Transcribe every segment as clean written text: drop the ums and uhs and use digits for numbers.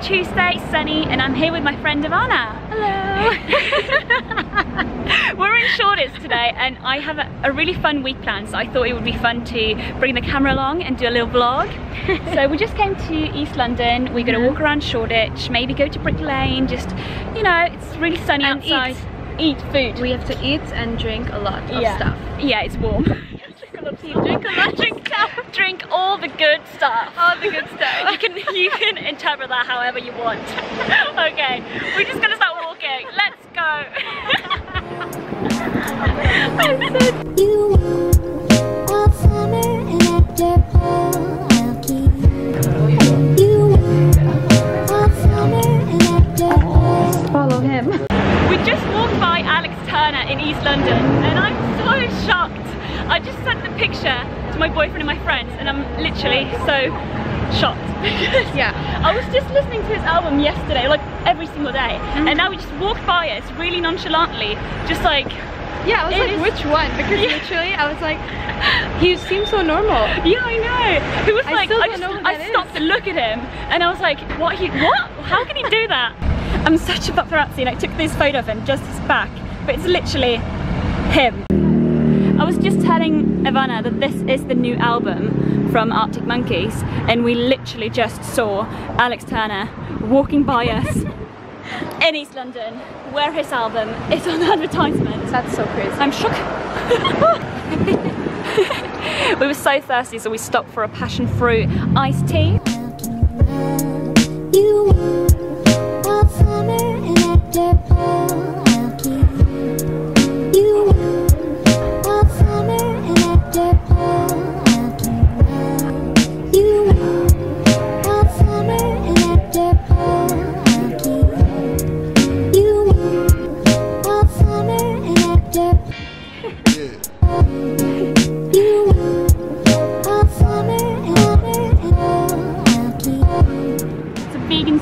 It's Tuesday, sunny, and I'm here with my friend Ivana. Hello! We're in Shoreditch today and I have a really fun week planned, so I thought it would be fun to bring the camera along and do a little vlog. So we just came to East London, we're going to walk around Shoreditch, maybe go to Brick Lane, just, you know, it's really sunny and outside. Eat food. We have to eat and drink a lot of stuff. Yeah, it's warm. Drink all the good stuff. All the good stuff. You can interpret that however you want. Okay, we're just gonna start walking. Let's go. You want all summer and after fall I'll keep. You want all summer and after fall. Follow him. We just walked by Alex Turner in East London and I'm so shocked. I just sent the picture to my boyfriend and my friends and I'm literally so shocked. Yeah. I was just listening to his album yesterday, like every single day, and now we just walked by it really nonchalantly, just like... Yeah, I was like, which one? Because literally, I was like, he seems so normal. Yeah, I know. He was like, I stopped to look at him and I was like, what? How can he do that? I'm such a paparazzi and I took this photo of him, just his back, but it's literally him. I was just telling Ivana that this is the new album from Arctic Monkeys and we literally just saw Alex Turner walking by us in East London where his album is on advertisement. That's so crazy. I'm shook. We were so thirsty so we stopped for a passion fruit iced tea.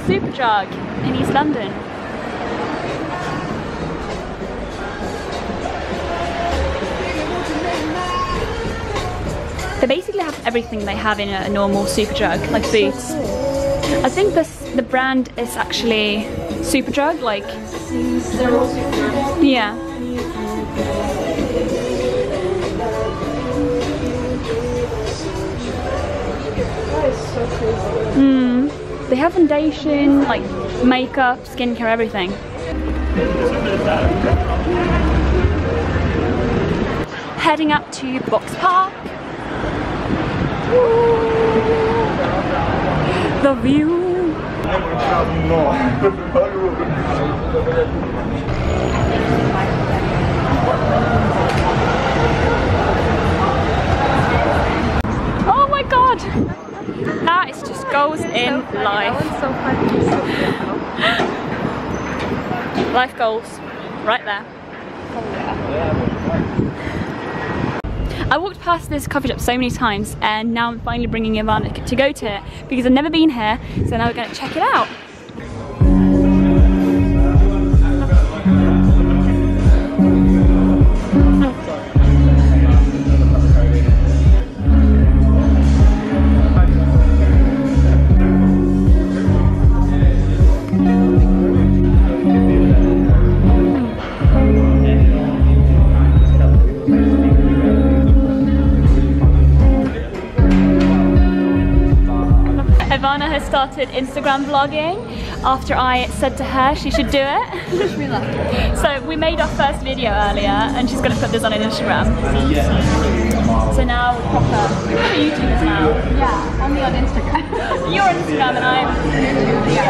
Superdrug in East London. They basically have everything they have in a normal Superdrug, like boots. I think the brand is actually Superdrug, like. Yeah. That is so crazy. They have foundation, like makeup, skincare, everything. Heading up to Box Park. Ooh, the view. Oh my god! That is just goals in life. Life goals, right there. I walked past this coffee shop so many times and now I'm finally bringing Ivana to go to it because I've never been here, so now we're going to check it out. Ivana has started Instagram vlogging after I said to her she should do it. So we made our first video earlier and she's going to put this on Instagram. So now we're proper YouTubers now. Yeah, only on Instagram. You're on Instagram and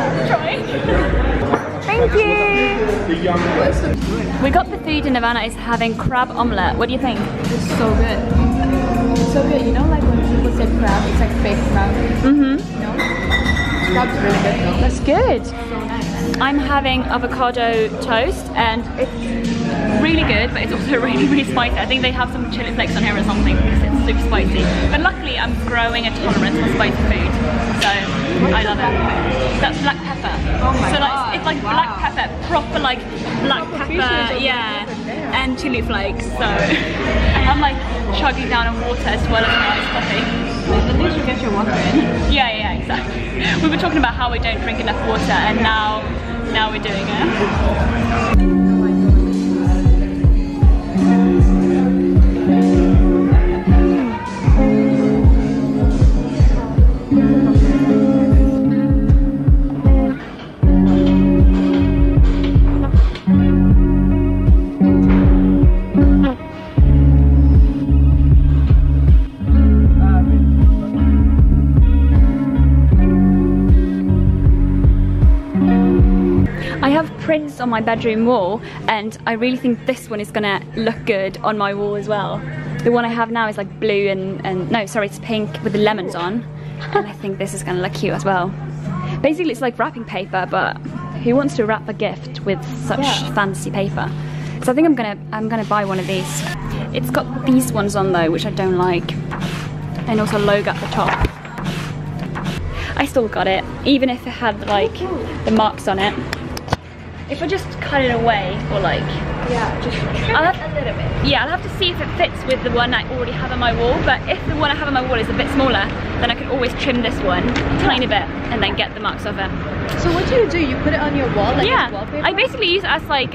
I'm trying. Thank you! We got the food and Ivana is having crab omelette. What do you think? It's so good. It's so good. You know, like when people say crab, it's like fake crab. Mm-hmm. Crab's really good though. That's good. So nice. I'm having avocado toast and it's really good, but it's also really, really spicy. I think they have some chili flakes on here or something because it's super spicy. But luckily, I'm growing a tolerance for spicy food, so I love it. That's black pepper. Oh my god! It's like black pepper, proper like black pepper, yeah, and chili flakes. So I'm like chugging down on water as well as my iced coffee. At least you get your water in. Yeah, yeah. So we were talking about how we don't drink enough water, and now we're doing it. Prints on my bedroom wall, and I really think this one is gonna look good on my wall as well. The one I have now is like blue and no, sorry, it's pink with the lemons on, and I think this is gonna look cute as well. Basically it's like wrapping paper, but who wants to wrap a gift with such fancy paper? So I think I'm gonna buy one of these. It's got these ones on though, which I don't like, and also a logo at the top. I still got it, even if it had like the marks on it. If I just cut it away, or like... yeah, just trim it a little bit. Yeah, I'll have to see if it fits with the one I already have on my wall, but if the one I have on my wall is a bit smaller, then I can always trim this one a tiny bit and then get the marks off it. So what do? You put it on your wall, like as wallpaper? I basically use it as like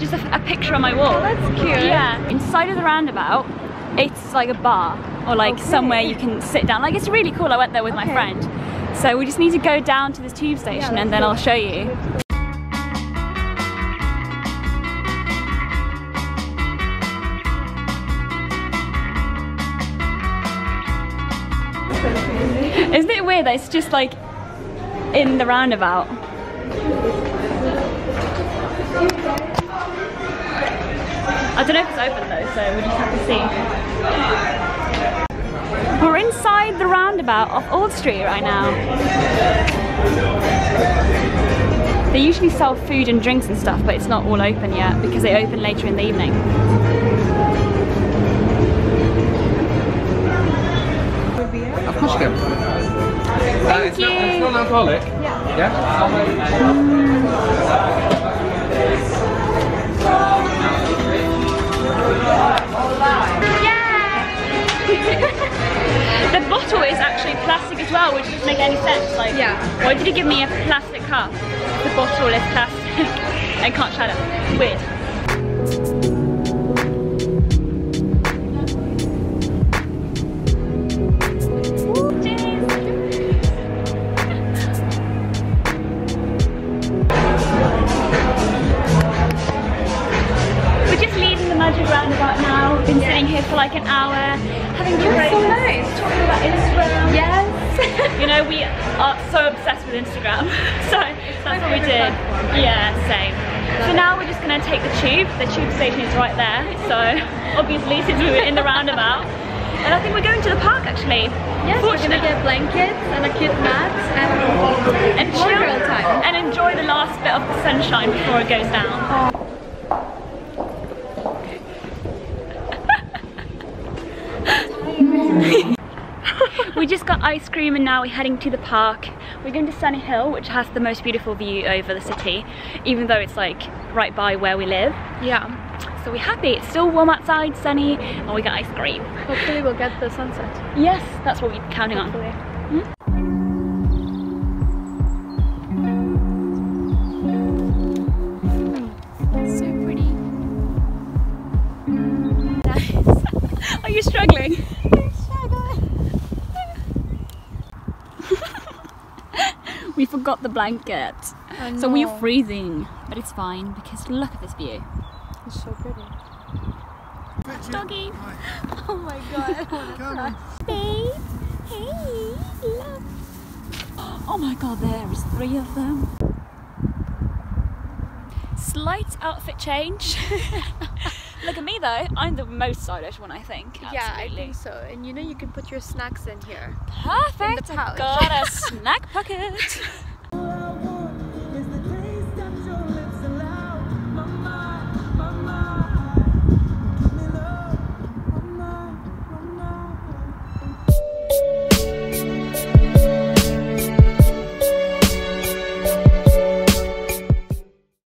just a picture on my wall. Oh, that's cute. Yeah. Inside of the roundabout, it's like a bar, or like somewhere you can sit down. Like, it's really cool. I went there with my friend. So we just need to go down to this tube station and then I'll show you. Isn't it weird that it's just like in the roundabout? I don't know if it's open though, so we'll just have to see. We're inside the roundabout of Old Street right now. They usually sell food and drinks and stuff, but it's not all open yet because they open later in the evening. It's non-alcoholic. Yeah. The bottle is actually plastic as well, which doesn't make any sense. Like, why did you give me a plastic cup? The bottle is plastic. I can't shut it. Weird. For like an hour, having so nice, talking about Instagram. Yes. You know, we are so obsessed with Instagram, so that's what we did. Yeah, same. So now we're just gonna take the tube. The tube station is right there. So obviously, since we were in the roundabout, and I think we're going to the park actually. Yes, we're gonna get blankets and a kid mat and chill time and enjoy the last bit of the sunshine before it goes down. We just got ice cream and now we're heading to the park. We're going to Sunny Hill, which has the most beautiful view over the city, even though it's like right by where we live. Yeah. So we're happy. It's still warm outside, sunny, and we got ice cream. Hopefully we'll get the sunset. Yes, that's what we're counting on. Are you struggling? I'm struggling. We forgot the blanket. So we are freezing, but it's fine because look at this view. It's so pretty. Doggy. Oh my god. Hey, hey, look. Oh my god, there's three of them. Slight outfit change. Look at me though, I'm the most stylish one I think. Absolutely. Yeah, I think so. And you know you can put your snacks in here. Perfect! In the pouch. Got a snack pocket!